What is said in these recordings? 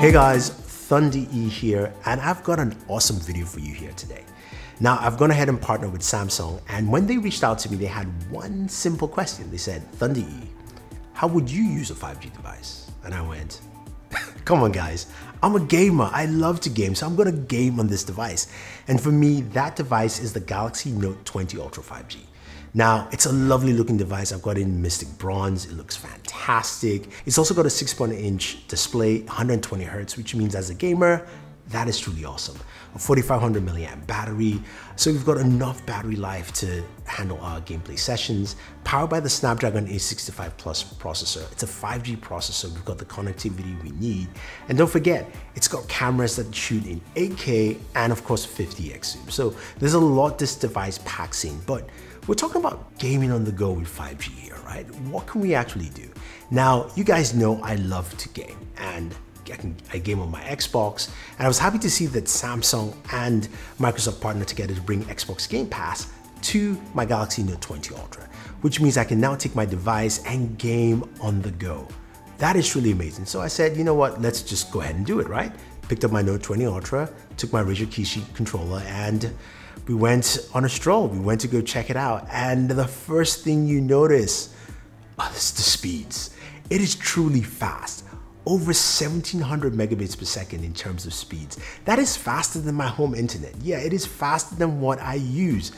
Hey guys, Thunder E here, and I've got an awesome video for you here today. Now, I've gone ahead and partnered with Samsung, and when they reached out to me, they had one simple question. They said, Thunder E, how would you use a 5G device? And I went, come on guys, I'm a gamer. I love to game, so I'm gonna game on this device. And for me, that device is the Galaxy Note 20 Ultra 5G. Now, it's a lovely looking device. I've got it in Mystic Bronze. It looks fantastic. It's also got a 6.1-inch display, 120 hertz, which means as a gamer, that is truly awesome. A 4500 milliamp battery. So we've got enough battery life to handle our gameplay sessions. Powered by the Snapdragon 865 Plus processor. It's a 5G processor. We've got the connectivity we need. And don't forget, it's got cameras that shoot in 8K and of course 50x zoom. So there's a lot this device packs in, but we're talking about gaming on the go with 5G here, right? What can we actually do? Now, you guys know I love to game, and I game on my Xbox, and I was happy to see that Samsung and Microsoft partnered together to bring Xbox Game Pass to my Galaxy Note 20 Ultra, which means I can now take my device and game on the go. That is truly amazing. So I said, you know what, let's just go ahead and do it, right? Picked up my Note 20 Ultra, took my Razer Kishi controller, and we went on a stroll. We went to go check it out, and the first thing you notice is the speeds. It is truly fast. Over 1700 megabits per second in terms of speeds. That is faster than my home internet. Yeah, it is faster than what I use.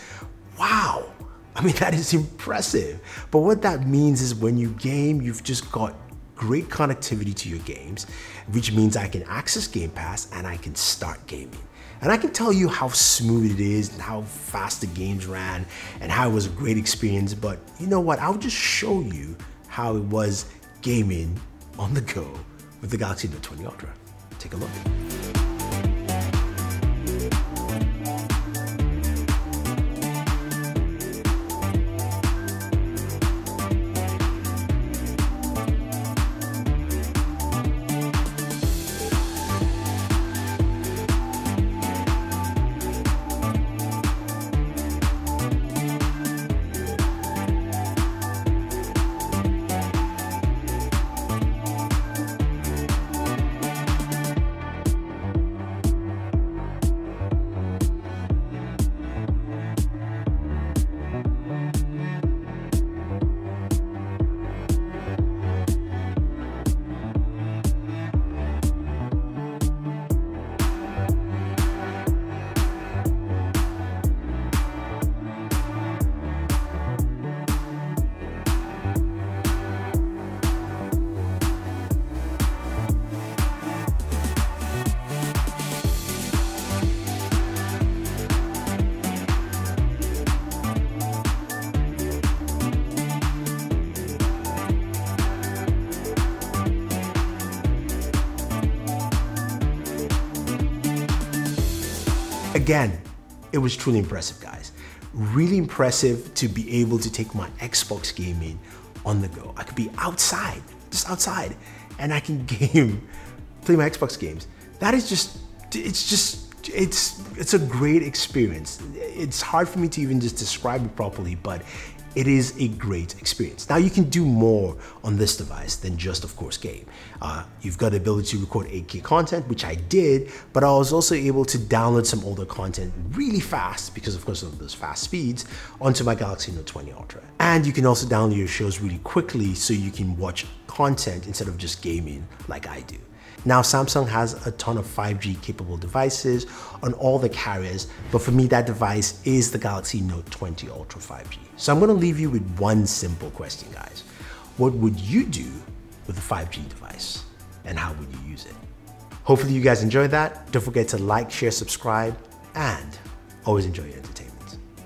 Wow, I mean, that is impressive. But what that means is when you game, you've just got great connectivity to your games, which means I can access Game Pass and I can start gaming. And I can tell you how smooth it is and how fast the games ran and how it was a great experience, but you know what? I'll just show you how it was gaming on the go with the Galaxy Note 20 Ultra. Take a look. Again, it was truly impressive, guys. Really impressive to be able to take my Xbox gaming on the go. I could be outside, just outside, and I can game, play my Xbox games. That is it's a great experience. It's hard for me to even just describe it properly, but it is a great experience. Now, you can do more on this device than just, of course, game. You've got the ability to record 8K content, which I did, but I was also able to download some older content really fast because, of course, of those fast speeds onto my Galaxy Note 20 Ultra. And you can also download your shows really quickly so you can watch content instead of just gaming like I do. Now, Samsung has a ton of 5G capable devices on all the carriers, but for me, that device is the Galaxy Note 20 Ultra 5G. So I'm gonna leave you with one simple question, guys. What would you do with a 5G device, and how would you use it? Hopefully you guys enjoyed that. Don't forget to like, share, subscribe, and always enjoy your entertainment.